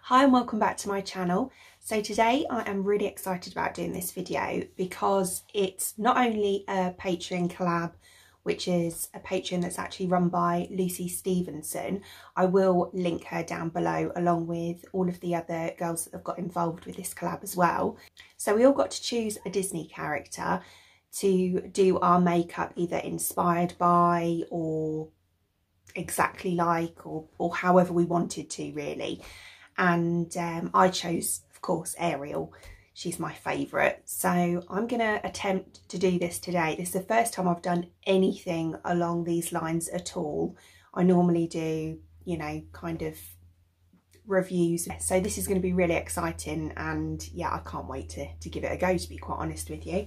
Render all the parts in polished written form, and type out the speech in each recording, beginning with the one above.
Hi and welcome back to my channel. So today I am really excited about doing this video because it's not only a Patreon collab, which is a Patreon that's actually run by Lucy Stephenson. I will link her down below along with all of the other girls that have got involved with this collab as well. So we all got to choose a Disney character to do our makeup, either inspired by or exactly like, or however we wanted to really. And I chose, of course, Ariel. She's my favourite, so I'm going to attempt to do this today. This is the first time I've done anything along these lines at all. I normally do, you know, kind of reviews. So this is going to be really exciting, and yeah, I can't wait to give it a go, to be quite honest with you.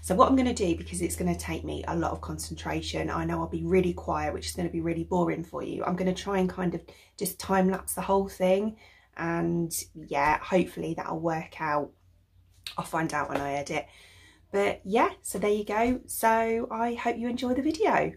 So what I'm going to do, because it's going to take me a lot of concentration, I know I'll be really quiet, which is going to be really boring for you. I'm going to try and kind of just time lapse the whole thing, and yeah, hopefully that'll work out. I'll find out when I edit. But yeah, so there you go. So I hope you enjoy the video.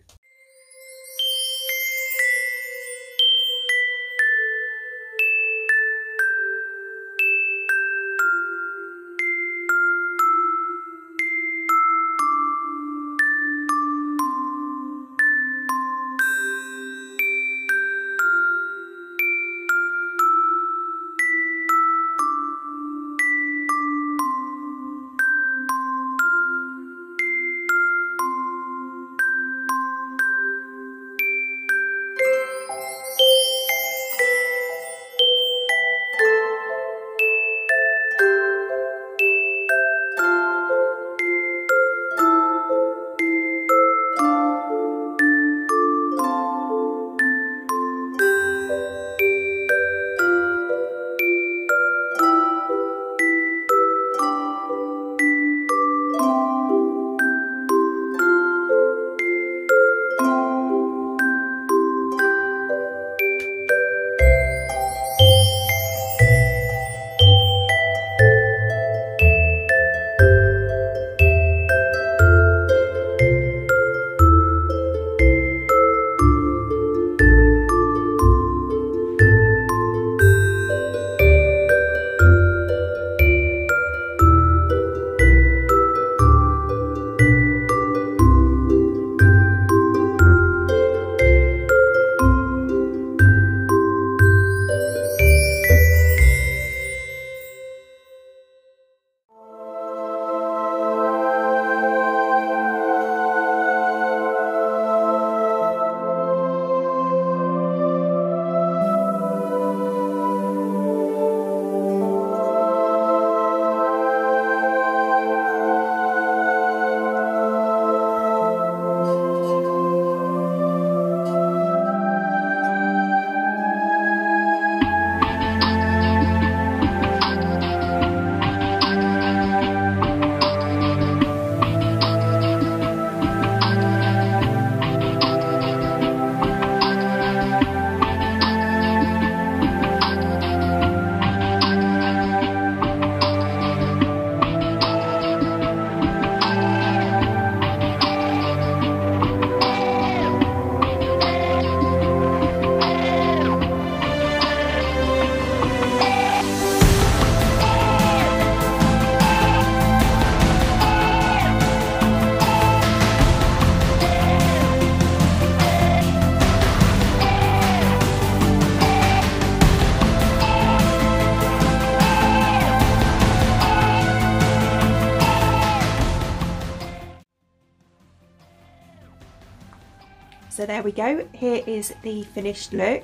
So there we go, here is the finished look,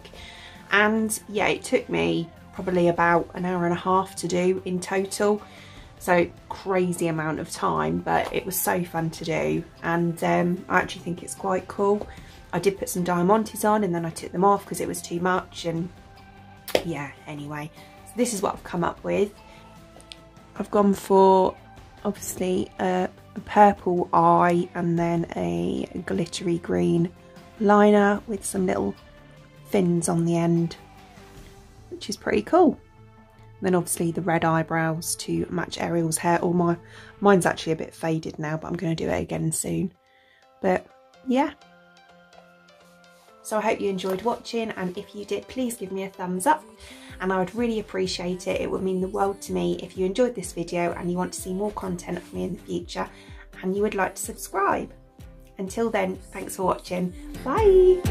and yeah, it took me probably about an hour and a half to do in total, so crazy amount of time, but it was so fun to do. And I actually think it's quite cool. I did put some diamantes on and then I took them off because it was too much, and yeah, anyway, so this is what I've come up with. I've gone for obviously a purple eye and then a glittery green liner with some little fins on the end, which is pretty cool. Then obviously the red eyebrows to match Ariel's hair, or mine's actually a bit faded now, but I'm going to do it again soon. But yeah. So I hope you enjoyed watching, and if you did, please give me a thumbs up, and I would really appreciate it. It would mean the world to me if you enjoyed this video and you want to see more content from me in the future and you would like to subscribe. Until then, thanks for watching. Bye!